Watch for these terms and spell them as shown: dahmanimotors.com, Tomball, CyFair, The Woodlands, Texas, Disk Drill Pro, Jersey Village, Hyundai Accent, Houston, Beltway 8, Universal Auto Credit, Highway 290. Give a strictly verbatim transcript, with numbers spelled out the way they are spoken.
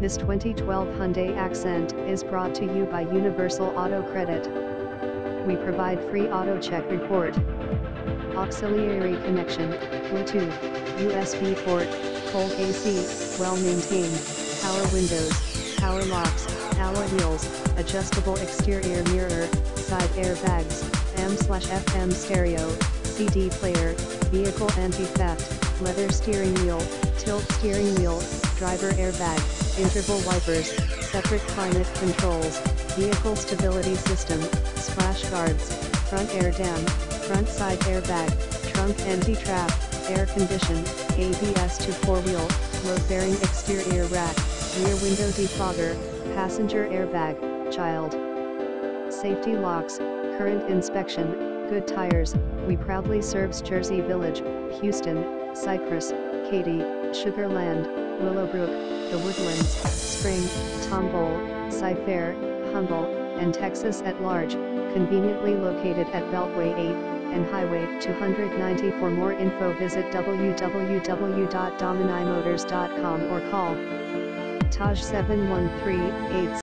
This twenty twelve Hyundai Accent is brought to you by Universal Auto Credit. We provide free auto check report, auxiliary connection, Bluetooth, U S B port, cold A C, well-maintained, power windows, power locks, alloy wheels, adjustable exterior mirror, side airbags, M slash F M stereo, C D player, vehicle anti-theft, leather steering wheel, tilt steering wheel, driver airbag, interval wipers, separate climate controls, vehicle stability system, splash guards, front air dam, front side airbag, trunk anti-trap, air condition, A B S to four-wheel, load-bearing exterior rack, rear window defogger, passenger airbag, child safety locks, current inspection, good tires. We proudly serves Jersey Village, Houston, Cypress, Katy, Sugar Land, Willowbrook, The Woodlands, Spring, Tomball, CyFair, Humble, and Texas at large, conveniently located at Beltway eight and Highway two ninety. For more info visit w w w dot dahmanimotors dot com or call Taj seven one three, eight six six, two seven two two.